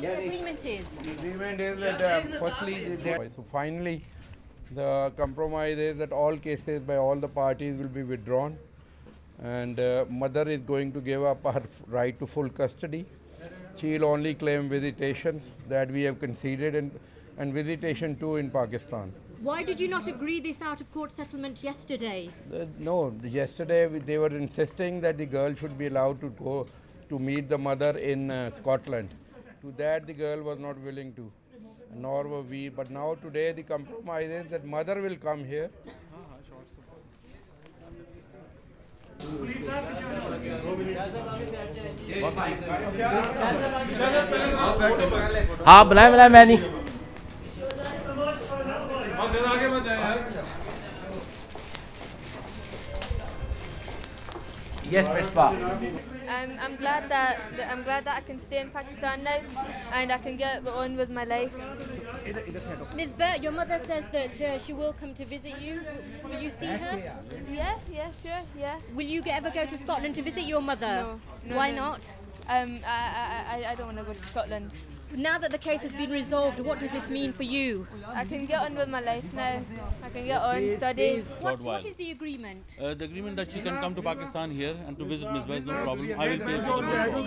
The agreement is? The agreement is that finally the compromise is that all cases by all the parties will be withdrawn, and mother is going to give up her right to full custody. She will only claim visitations that we have conceded, and visitation too in Pakistan. Why did you not agree this out-of-court settlement yesterday? No, yesterday they were insisting that the girl should be allowed to go to meet the mother in Scotland. To that the girl was not willing to, nor were we. But now today the compromise is that mother will come here. हाँ बनाए बनाए मैं नहीं Yes, Misbah. I'm glad that I can stay in Pakistan now, and I can get on with my life. Ms. Burt, your mother says that she will come to visit you. Will you see her? Yeah, yeah, sure, yeah. Will you ever go to Scotland to visit your mother? No. Why not? I don't want to go to Scotland. Now that the case has been resolved, what does this mean for you? I can get on with my life now. I can get on, study. What is the agreement? The agreement that she can come to Pakistan here and to visit Misbah is no problem. I will pay for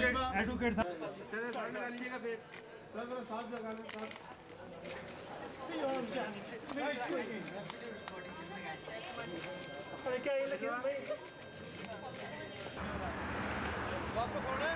the problem.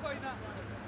कोई ना